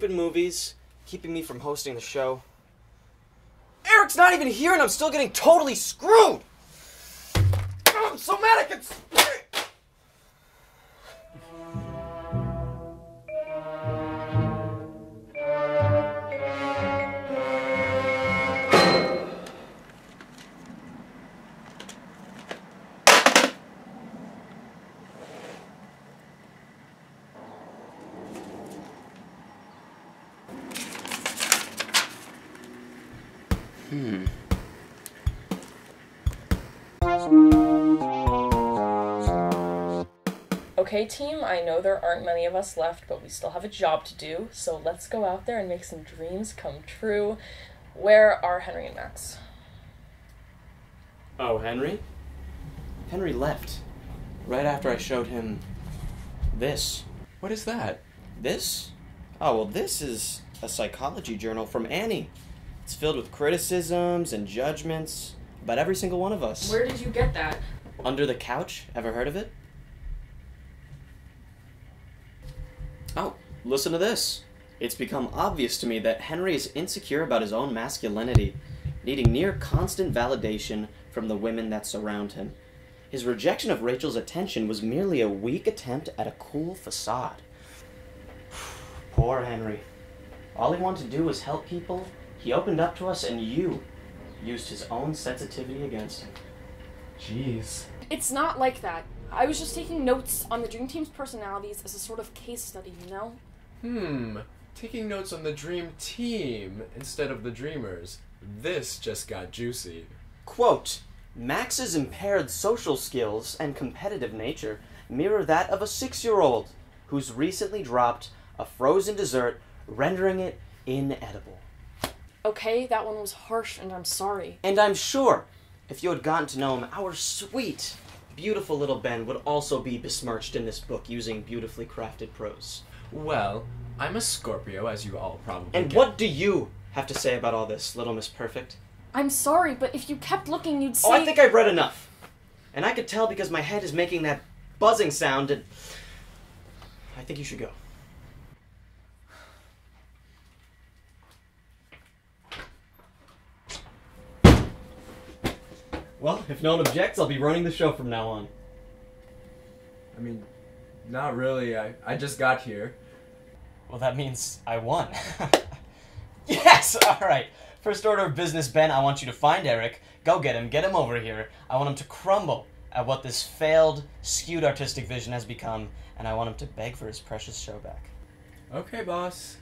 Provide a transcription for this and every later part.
stupid movies keeping me from hosting the show. Eric's not even here and I'm still getting totally screwed! Oh, I'm so mad I can spit! Okay team, I know there aren't many of us left, but we still have a job to do, so let's go out there and make some dreams come true. Where are Henry and Max? Oh, Henry? Henry left. Right after I showed him this. What is that? This? Oh, well this is a psychology journal from Annie. It's filled with criticisms and judgments about every single one of us. Where did you get that? Under the couch? Ever heard of it? Oh, listen to this. It's become obvious to me that Henry is insecure about his own masculinity, needing near constant validation from the women that surround him. His rejection of Rachel's attention was merely a weak attempt at a cool facade. Poor Henry. All he wanted to do was help people. He opened up to us, and you used his own sensitivity against him. Jeez. It's not like that. I was just taking notes on the Dream Team's personalities as a sort of case study, you know? Taking notes on the Dream Team instead of the Dreamers. This just got juicy. Quote, Max's impaired social skills and competitive nature mirror that of a 6-year-old who's recently dropped a frozen dessert, rendering it inedible. Okay, that one was harsh, and I'm sorry. And I'm sure, if you had gotten to know him, our sweet, beautiful little Ben would also be besmirched in this book using beautifully crafted prose. Well, I'm a Scorpio, as you all probably get. And what do you have to say about all this, Little Miss Perfect? I'm sorry, but if you kept looking, you'd say— Oh, I think I've read enough. And I could tell because my head is making that buzzing sound, and I think you should go. Well, if no one objects, I'll be running the show from now on. I mean, not really. I just got here. Well, that means I won. Yes! All right. First order of business, Ben, I want you to find Eric. Go get him over here. I want him to crumble at what this failed, skewed artistic vision has become, and I want him to beg for his precious show back. Okay, boss.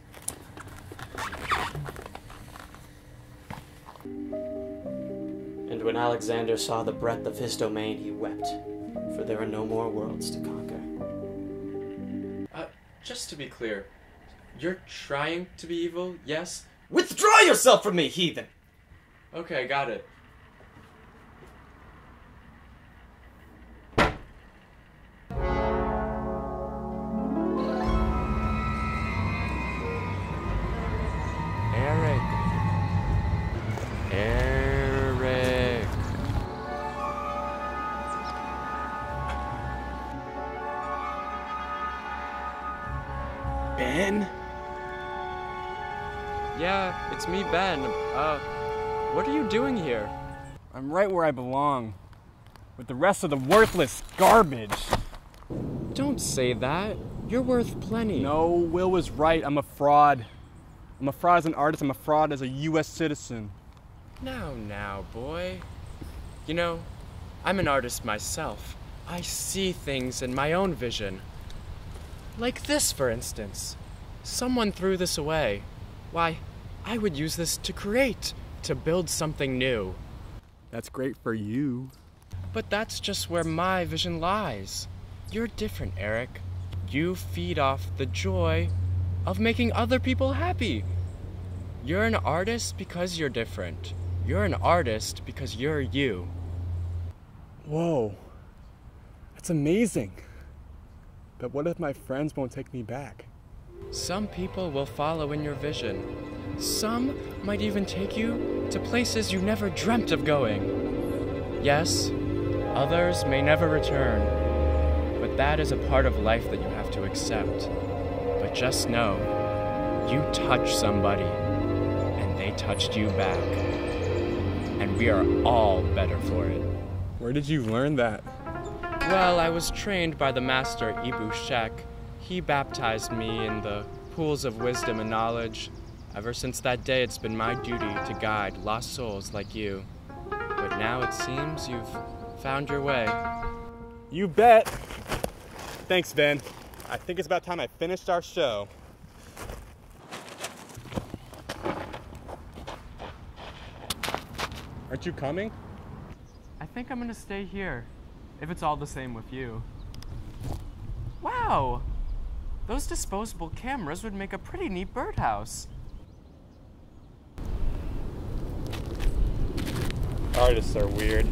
And when Alexander saw the breadth of his domain, he wept, for there are no more worlds to conquer. Just to be clear, you're trying to be evil, yes? Withdraw yourself from me, heathen! Okay, got it. Ben? Yeah, it's me, Ben. What are you doing here? I'm right where I belong, with the rest of the worthless garbage. Don't say that. You're worth plenty. No, Will was right. I'm a fraud. I'm a fraud as an artist. I'm a fraud as a U.S. citizen. Now, now, boy. You know, I'm an artist myself. I see things in my own vision. Like this, for instance. Someone threw this away. Why, I would use this to create, to build something new. That's great for you. But that's just where my vision lies. You're different, Eric. You feed off the joy of making other people happy. You're an artist because you're different. You're an artist because you're you. Whoa, that's amazing. But what if my friends won't take me back? Some people will follow in your vision. Some might even take you to places you never dreamt of going. Yes, others may never return, but that is a part of life that you have to accept. But just know, You touch somebody, and they touched you back. And we are all better for it. Where did you learn that? Well, I was trained by the master Ibu Shek. He baptized me in the pools of wisdom and knowledge. Ever since that day, it's been my duty to guide lost souls like you. But now it seems you've found your way. You bet. Thanks, Ben. I think it's about time I finished our show. Aren't you coming? I think I'm gonna stay here, if it's all the same with you. Wow! Those disposable cameras would make a pretty neat birdhouse. Artists are weird.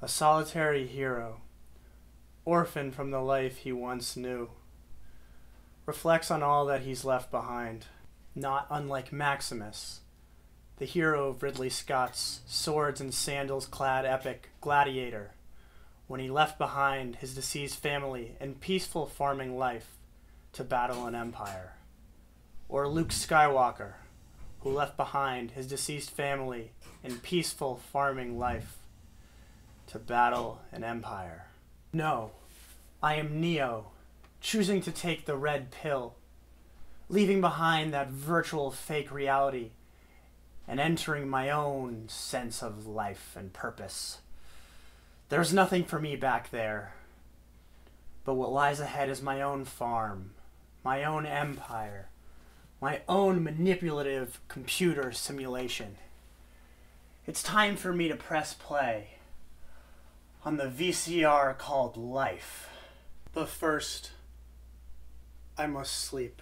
A solitary hero, orphaned from the life he once knew, reflects on all that he's left behind, not unlike Maximus, the hero of Ridley Scott's swords and sandals-clad epic Gladiator, when he left behind his deceased family and peaceful farming life to battle an empire. Or Luke Skywalker, who left behind his deceased family and peaceful farming life to battle an empire. No, I am Neo, choosing to take the red pill, leaving behind that virtual fake reality and entering my own sense of life and purpose. There's nothing for me back there, but what lies ahead is my own farm, my own empire, my own manipulative computer simulation. It's time for me to press play on the VCR called life. But first, I must sleep.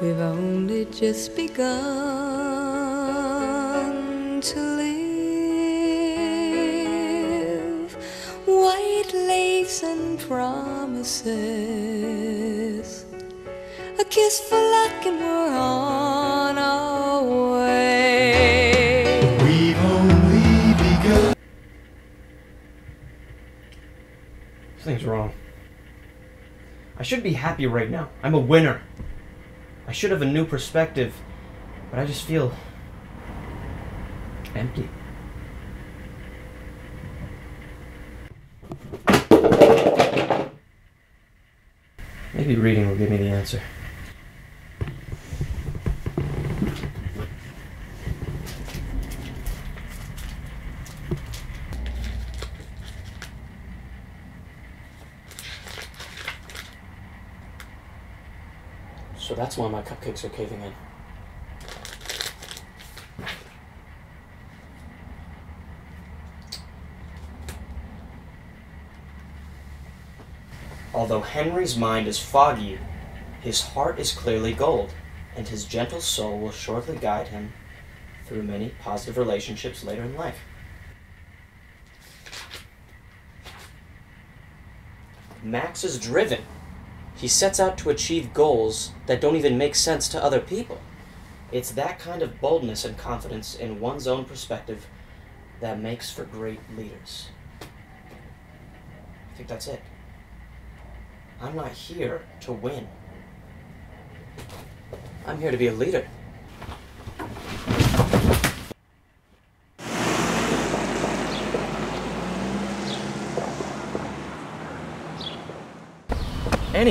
We've only just begun to live, white lace and promises, a kiss for luck and we're on our way. We've only begun. Something's wrong. I should be happy right now. I'm a winner. I should have a new perspective, but I just feel empty. Maybe reading will give me the answer. So that's why my cupcakes are caving in. Although Henry's mind is foggy, his heart is clearly gold, and his gentle soul will shortly guide him through many positive relationships later in life. Max is driven. He sets out to achieve goals that don't even make sense to other people. It's that kind of boldness and confidence in one's own perspective that makes for great leaders. I think that's it. I'm not here to win. I'm here to be a leader. Annie,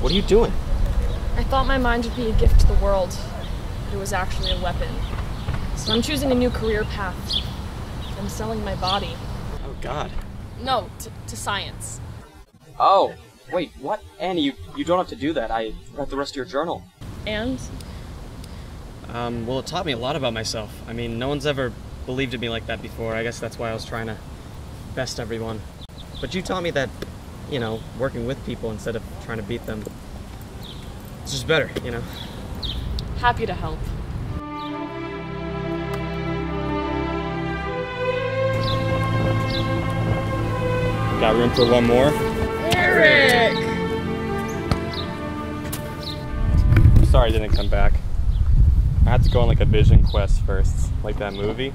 what are you doing? I thought my mind would be a gift to the world, but it was actually a weapon. So I'm choosing a new career path. I'm selling my body. Oh, God. No, to science. Oh, wait, what? Annie, you don't have to do that. I read the rest of your journal. And? Well, it taught me a lot about myself. I mean, no one's ever believed in me like that before. I guess that's why I was trying to best everyone. But you taught me that, you know, working with people instead of trying to beat them. It's just better, you know. Happy to help. Got room for one more? Eric! Sorry I didn't come back. I had to go on like a vision quest first, like that movie.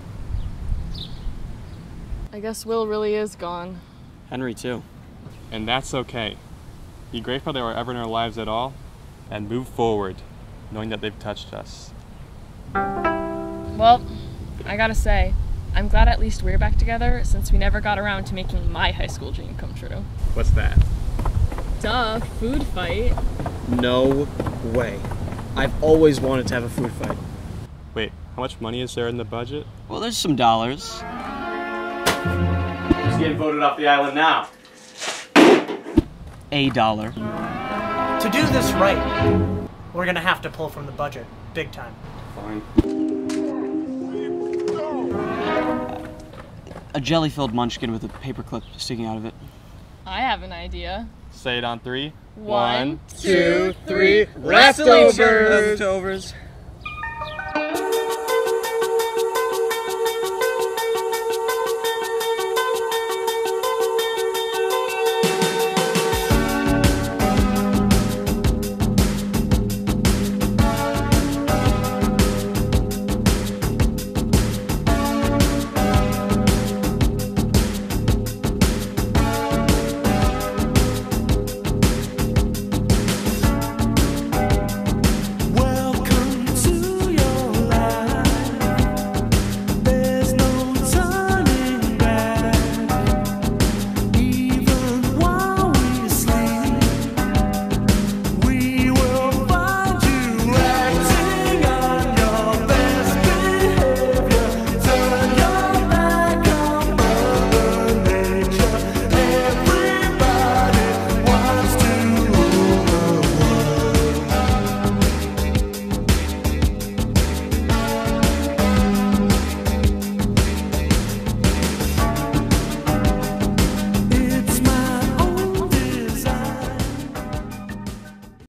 I guess Will really is gone. Henry too. And that's okay. Be grateful they were ever in our lives at all, and move forward, knowing that they've touched us. Well, I gotta say, I'm glad at least we're back together, since we never got around to making my high school dream come true. What's that? Duh, food fight. No way. I've always wanted to have a food fight. Wait, how much money is there in the budget? Well, there's some dollars. Who's getting voted off the island now? $1. To do this right, we're gonna have to pull from the budget, big time. Fine. A jelly-filled munchkin with a paperclip sticking out of it. I have an idea. Say it on three. One, two, three. Leftovers!